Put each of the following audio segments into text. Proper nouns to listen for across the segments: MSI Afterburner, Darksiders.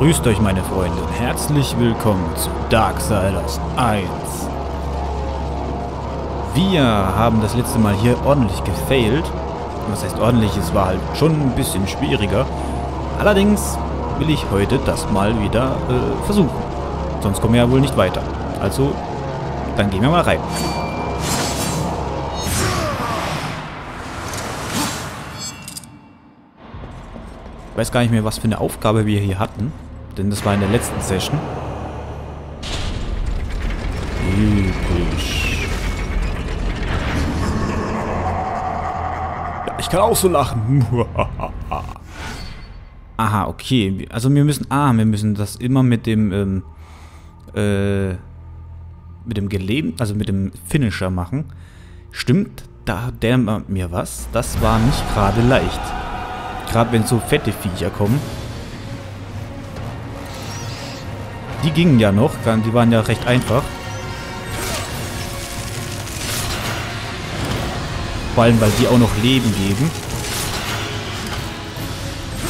Grüßt euch meine Freunde, herzlich willkommen zu Darksiders 1. Wir haben das letzte Mal hier ordentlich gefailt. Was heißt ordentlich, es war halt schon ein bisschen schwieriger. Allerdings will ich heute das mal wieder versuchen. Sonst kommen wir ja wohl nicht weiter. Also, dann gehen wir mal rein. Ich weiß gar nicht mehr, was für eine Aufgabe wir hier hatten. Denn das war in der letzten Session. Übrig. Ja, ich kann auch so lachen. Aha, okay. Also wir müssen... Ah, wir müssen das immer mit dem... mit dem Gelebten... Also mit dem Finisher machen. Stimmt, da hat der mir was. Das war nicht gerade leicht. Gerade wenn so fette Viecher kommen. Die gingen ja noch, die waren ja recht einfach. Vor allem, weil die auch noch Leben geben.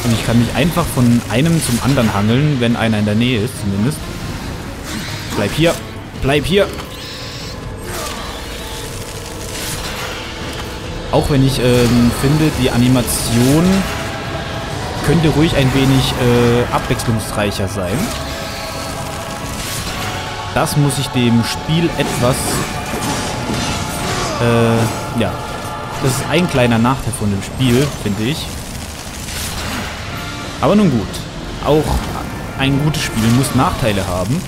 Und ich kann mich einfach von einem zum anderen hangeln, wenn einer in der Nähe ist zumindest. Bleib hier, bleib hier. Auch wenn ich finde, die Animation könnte ruhig ein wenig abwechslungsreicher sein. Das muss ich dem Spiel etwas... ja, das ist ein kleiner Nachteil von dem Spiel, finde ich. Aber nun gut, auch ein gutes Spiel muss Nachteile haben.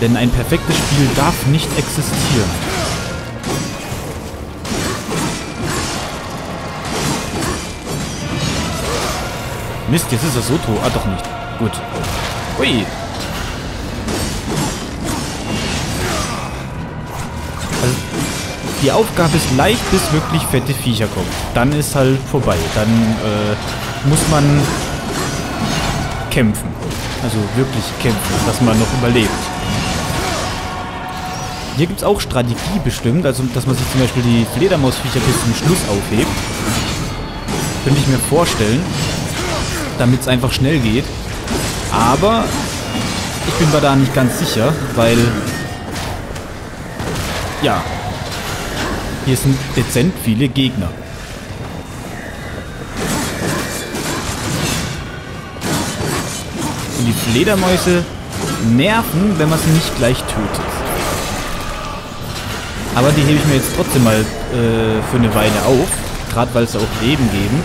Denn ein perfektes Spiel darf nicht existieren. Mist, jetzt ist er so tot. Ah, doch nicht. Gut. Ui. Also, die Aufgabe ist leicht, bis wirklich fette Viecher kommen. Dann ist halt vorbei. Dann muss man kämpfen. Also wirklich kämpfen, dass man noch überlebt. Hier gibt es auch Strategie bestimmt. Also, dass man sich zum Beispiel die Fledermausviecher bis zum Schluss aufhebt. Könnte ich mir vorstellen. Damit es einfach schnell geht. Aber ich bin mir da nicht ganz sicher, weil ja, hier sind dezent viele Gegner. Und die Fledermäuse nerven, wenn man sie nicht gleich tötet. Aber die hebe ich mir jetzt trotzdem mal für eine Weile auf, gerade weil sie auch Leben geben.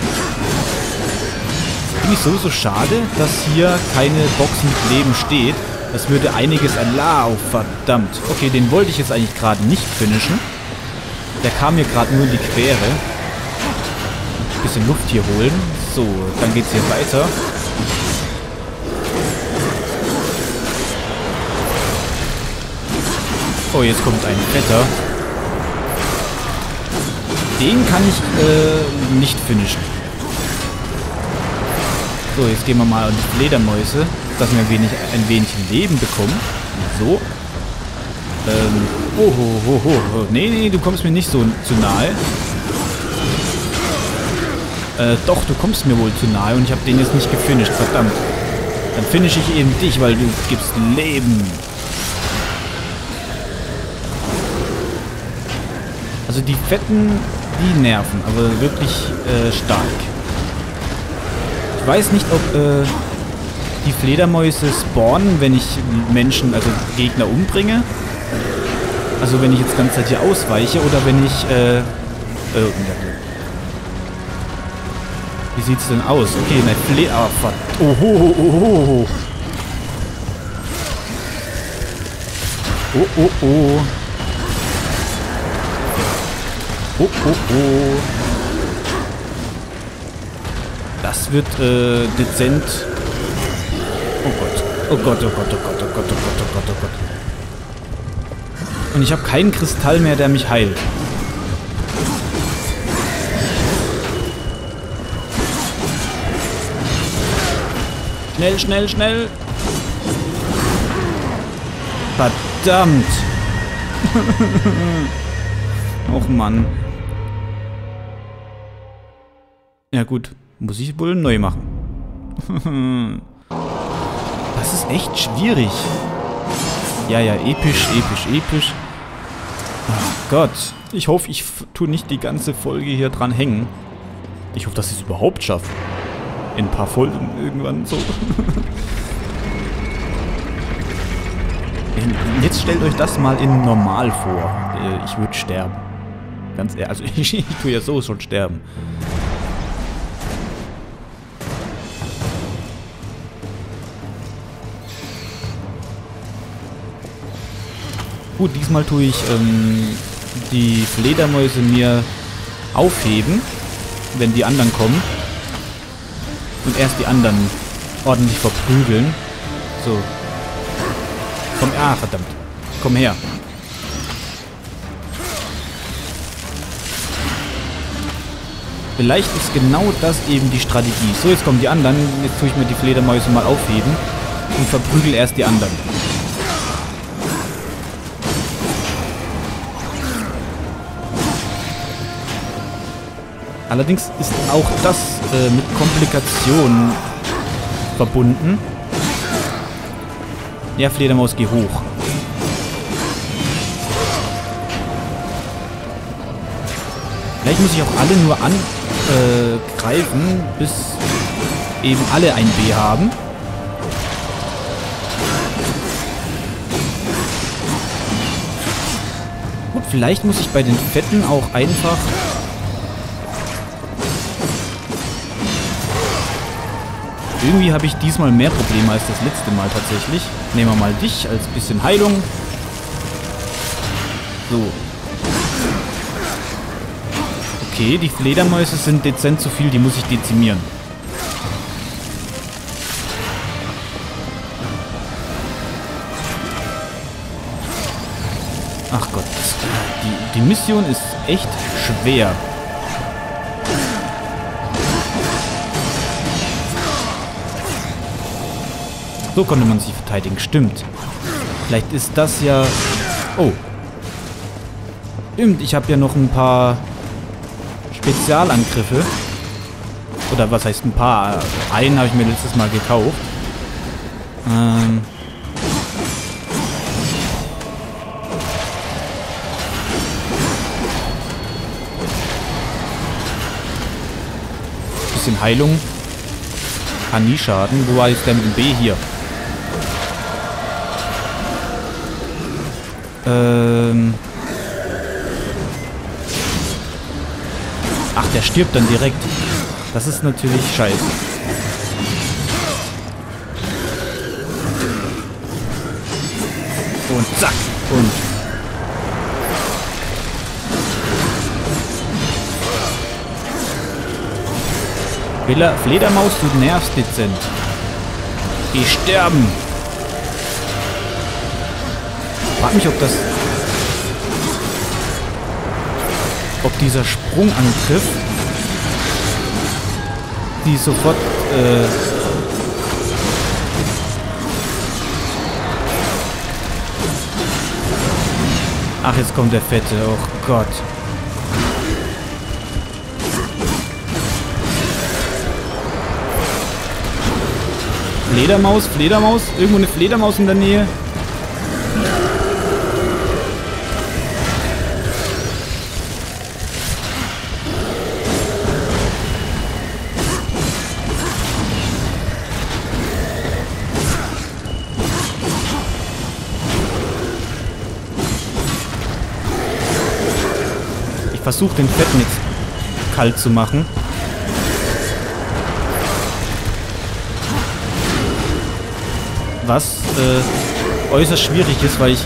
Finde ich sowieso schade, dass hier keine Box mit Leben steht. Das würde einiges an... Oh, verdammt. Okay, den wollte ich jetzt eigentlich gerade nicht finishen. Der kam mir gerade nur in die Quere. Ein bisschen Luft hier holen. So, dann geht's hier weiter. Oh, jetzt kommt ein Wetter. Den kann ich nicht finishen. So, jetzt gehen wir mal an die Fledermäuse, dass wir ein wenig Leben bekommen. So. Oh, oh, oh, oh. Nee, nee, du kommst mir nicht so zu nahe. Doch, du kommst mir wohl zu nahe und ich habe den jetzt nicht gefinisht. Verdammt. Dann finische ich eben dich, weil du gibst Leben. Also die Fetten, die nerven, aber wirklich stark. Ich weiß nicht, ob die Fledermäuse spawnen, wenn ich Menschen, also Gegner umbringe. Also wenn ich jetzt die ganze Zeit hier ausweiche oder wenn ich... Wie sieht's denn aus? Okay, eine Fledermaus... Oh, oh, oh. Oh, oh, oh. Das wird dezent... Oh Gott. Oh Gott, oh Gott, oh Gott, oh Gott, oh Gott, oh Gott, oh Gott. Und ich habe keinen Kristall mehr, der mich heilt. Schnell, schnell, schnell. Verdammt. Och Mann. Ja gut. Muss ich wohl neu machen. Das ist echt schwierig. Ja, ja, episch, episch, episch. Oh Gott. Ich hoffe, ich tue nicht die ganze Folge hier dran hängen. Ich hoffe, dass ich es überhaupt schaffe. In ein paar Folgen irgendwann so. Jetzt stellt euch das mal in normal vor. Ich würde sterben. Ganz ehrlich, also ich tue ja so schon sterben. Gut, diesmal tue ich die Fledermäuse mir aufheben, wenn die anderen kommen. Und erst die anderen ordentlich verprügeln. So. Komm, ah, verdammt. Komm her. Vielleicht ist genau das eben die Strategie. So, jetzt kommen die anderen. Jetzt tue ich mir die Fledermäuse mal aufheben und verprügel erst die anderen. Allerdings ist auch das mit Komplikationen verbunden. Ja, Fledermaus, geh hoch. Vielleicht muss ich auch alle nur angreifen, bis eben alle ein B haben. Gut, vielleicht muss ich bei den Fetten auch einfach... Irgendwie habe ich diesmal mehr Probleme als das letzte Mal tatsächlich. Nehmen wir mal dich als bisschen Heilung. So. Okay, die Fledermäuse sind dezent zu viel, die muss ich dezimieren. Ach Gott, die Mission ist echt schwer. So konnte man sich verteidigen. Stimmt. Vielleicht ist das ja... Oh. Stimmt, ich habe ja noch ein paar Spezialangriffe. Oder was heißt ein paar? Einen habe ich mir letztes Mal gekauft. Bisschen Heilung. Kann nie schaden. Wo war jetzt der mit dem B hier? Ach, der stirbt dann direkt. Das ist natürlich scheiße. Und zack. Und. Fledermaus, du nervst dezent. Geh sterben. Ich frage mich, ob dieser Sprungangriff die sofort Ach, jetzt kommt der Fette, oh Gott. Fledermaus, Fledermaus, irgendwo eine Fledermaus in der Nähe. Versucht den Fetten jetzt kalt zu machen. Was äußerst schwierig ist, weil ich...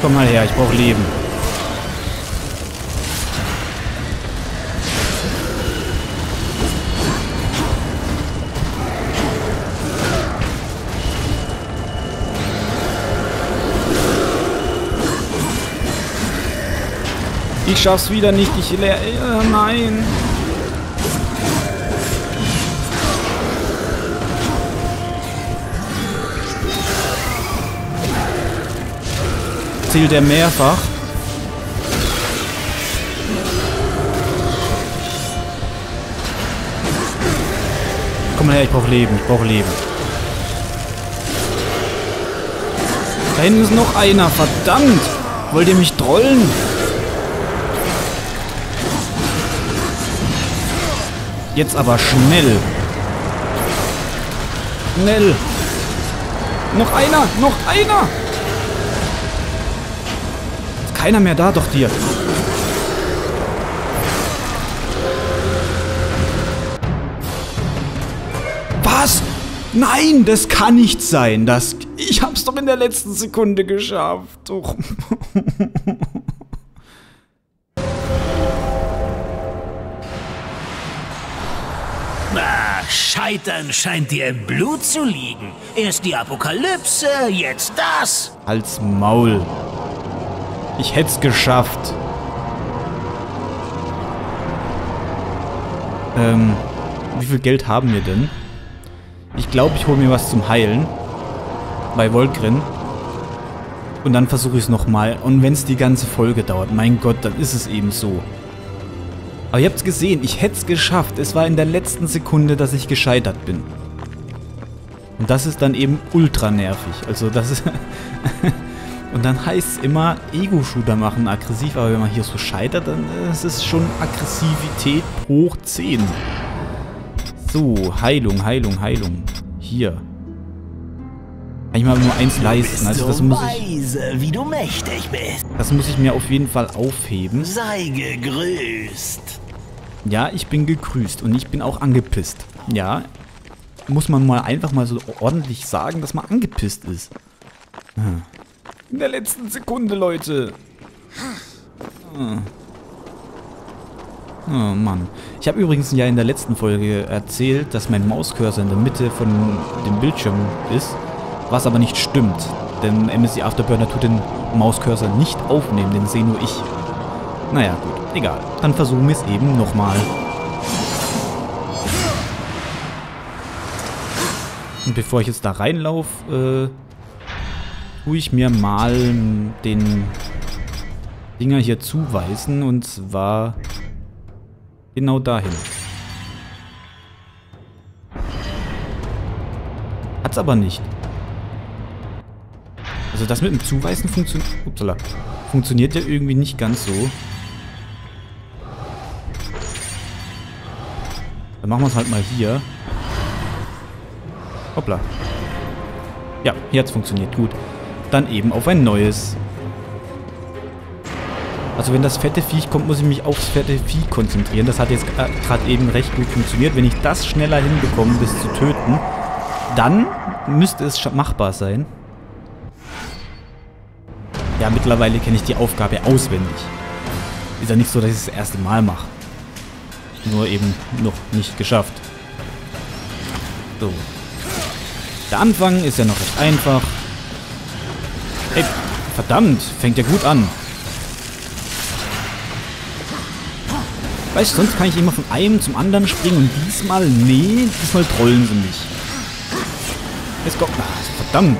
Komm mal her, ich brauche Leben. Ich schaff's wieder nicht, ich leer... nein! Zählt er mehrfach? Komm mal her, ich brauche Leben, ich brauche Leben. Da hinten ist noch einer, verdammt! Wollt ihr mich trollen? Jetzt aber schnell. Schnell. Noch einer, noch einer! Ist keiner mehr da, doch dir. Was? Nein, das kann nicht sein. Ich hab's doch in der letzten Sekunde geschafft. Doch. Scheitern scheint dir im Blut zu liegen. Erst die Apokalypse, jetzt das. Halt's Maul. Ich hätt's geschafft. Wie viel Geld haben wir denn? Ich glaube, ich hole mir was zum Heilen. Bei Volgrin. Und dann versuche ich es nochmal. Und wenn es die ganze Folge dauert, mein Gott, dann ist es eben so. Aber ihr habt es gesehen, ich hätte es geschafft. Es war in der letzten Sekunde, dass ich gescheitert bin. Und das ist dann eben ultra nervig. Also das ist... Und dann heißt es immer, Ego-Shooter machen aggressiv. Aber wenn man hier so scheitert, dann ist es schon Aggressivität hoch 10. So, Heilung, Heilung, Heilung. Hier. Kann ich mal nur eins leisten. Also das muss ich. Wie du mächtig bist. Das muss ich mir auf jeden Fall aufheben. Sei gegrüßt. Ja, ich bin gegrüßt und ich bin auch angepisst. Ja. Muss man mal einfach mal so ordentlich sagen, dass man angepisst ist. Hm. In der letzten Sekunde, Leute. Hm. Oh Mann. Ich habe übrigens ja in der letzten Folge erzählt, dass mein Mauscursor in der Mitte von dem Bildschirm ist. Was aber nicht stimmt, denn MSI Afterburner tut den Mauscursor nicht aufnehmen, den sehe nur ich. Naja, gut, egal. Dann versuchen wir es eben nochmal. Und bevor ich jetzt da reinlaufe, tue ich mir mal den Dinger hier zuweisen, und zwar genau dahin. Hat's aber nicht. Also das mit dem Zuweisen funktioniert ja irgendwie nicht ganz so. Dann machen wir es halt mal hier. Hoppla. Ja, hier hat es funktioniert. Gut. Dann eben auf ein neues. Also wenn das fette Viech kommt, muss ich mich aufs fette Vieh konzentrieren. Das hat jetzt gerade eben recht gut funktioniert. Wenn ich das schneller hinbekomme, bis zu töten, dann müsste es machbar sein. Ja, mittlerweile kenne ich die Aufgabe auswendig. Ist ja nicht so, dass ich es das erste Mal mache. Nur eben noch nicht geschafft. So. Der Anfang ist ja noch recht einfach. Ey, verdammt, fängt ja gut an. Weißt du, sonst kann ich immer von einem zum anderen springen und diesmal, nee, diesmal trollen sie mich. Jetzt kommt, ach, verdammt.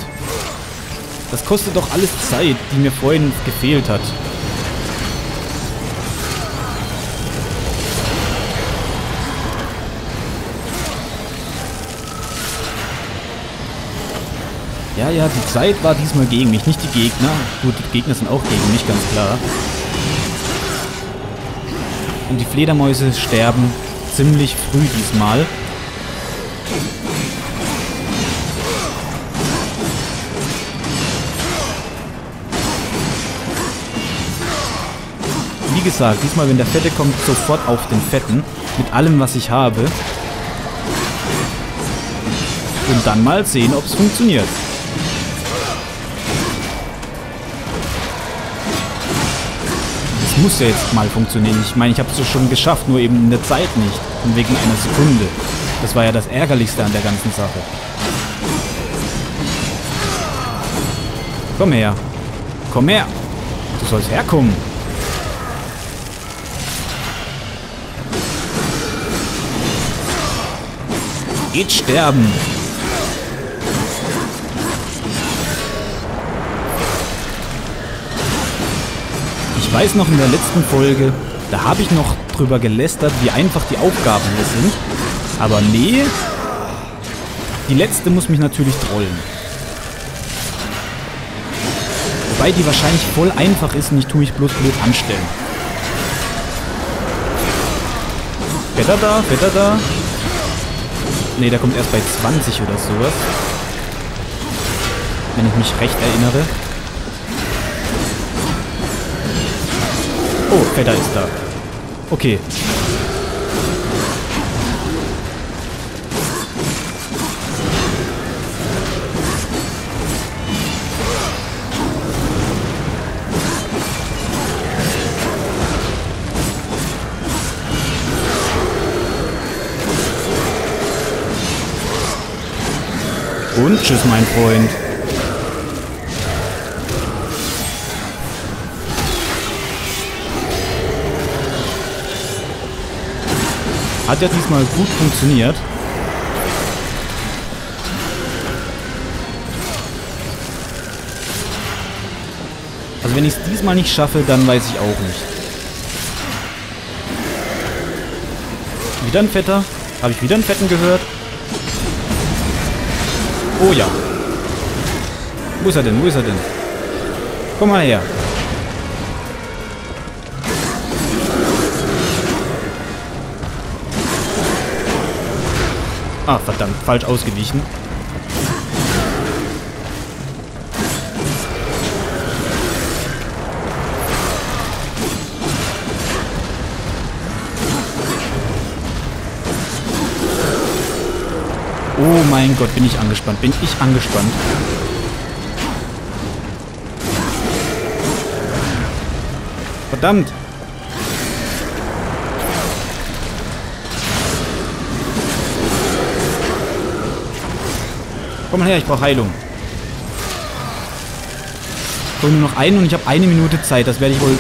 Das kostet doch alles Zeit, die mir vorhin gefehlt hat. Ja, die Zeit war diesmal gegen mich, nicht die Gegner. Gut, die Gegner sind auch gegen mich, ganz klar. Und die Fledermäuse sterben ziemlich früh diesmal. Wie gesagt, diesmal, wenn der Fette kommt, sofort auf den Fetten. Mit allem, was ich habe. Und dann mal sehen, ob es funktioniert. Es muss ja jetzt mal funktionieren. Ich meine, ich habe es schon geschafft, nur eben in der Zeit nicht. Und wegen einer Sekunde. Das war ja das Ärgerlichste an der ganzen Sache. Komm her. Komm her. Du sollst herkommen. Geht sterben. Ich weiß noch in der letzten Folge, da habe ich noch drüber gelästert, wie einfach die Aufgaben hier sind. Aber nee, Die letzte muss mich natürlich trollen. Wobei die wahrscheinlich voll einfach ist und ich tue mich bloß blöd anstellen. Wetter da, Wetter da. Ne, der kommt erst bei 20 oder sowas. Wenn ich mich recht erinnere. Oh, Vetter ist da. Okay. Und tschüss, mein Freund. Hat ja diesmal gut funktioniert. Also wenn ich es diesmal nicht schaffe, dann weiß ich auch nicht. Wieder ein Vetter. Habe ich wieder einen Vetten gehört? Oh ja. Wo ist er denn? Wo ist er denn? Komm mal her. Ah, verdammt. Falsch ausgewichen. Oh mein Gott, bin ich angespannt. Bin ich angespannt. Verdammt. Komm mal her, ich brauche Heilung. Ich hole nur noch einen und ich habe 1 Minute Zeit. Das werde ich wohl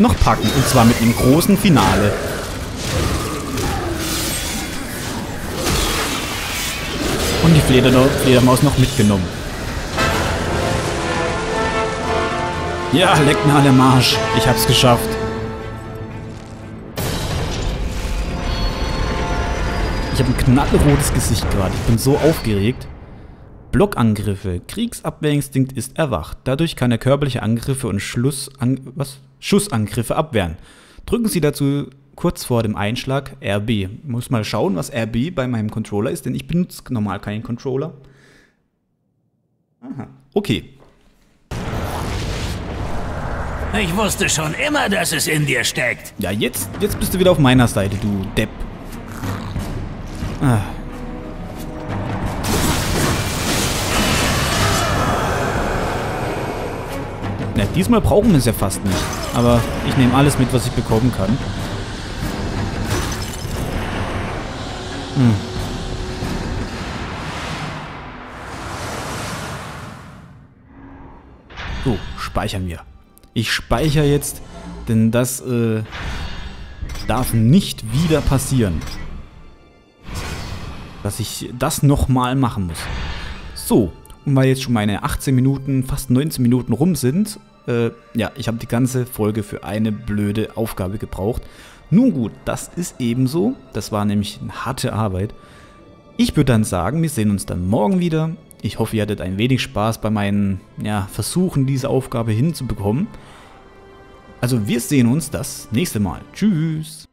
noch packen. Und zwar mit einem großen Finale. Und die Fledermaus noch mitgenommen. Ja, leckt mir alle am Arsch. Ich hab's geschafft. Ich habe ein knallrotes Gesicht gerade. Ich bin so aufgeregt. Blockangriffe. Kriegsabwehrinstinkt ist erwacht. Dadurch kann er körperliche Angriffe und Schussangriffe abwehren. Drücken Sie dazu kurz vor dem Einschlag RB. Muss mal schauen, was RB bei meinem Controller ist, denn ich benutze normal keinen Controller. Aha, okay. Ich wusste schon immer, dass es in dir steckt. Ja, jetzt bist du wieder auf meiner Seite, du Depp. Ah. Na, diesmal brauchen wir es ja fast nicht. Aber ich nehme alles mit, was ich bekommen kann. Hm. So, speichern wir. Ich speichere jetzt, denn das darf nicht wieder passieren. Dass ich das nochmal machen muss. So, und weil jetzt schon meine 18 Minuten, fast 19 Minuten rum sind, ja, ich habe die ganze Folge für eine blöde Aufgabe gebraucht. Nun gut, das ist ebenso. Das war nämlich eine harte Arbeit. Ich würde dann sagen, wir sehen uns dann morgen wieder. Ich hoffe, ihr hattet ein wenig Spaß bei meinen Versuchen, diese Aufgabe hinzubekommen. Also wir sehen uns das nächste Mal. Tschüss.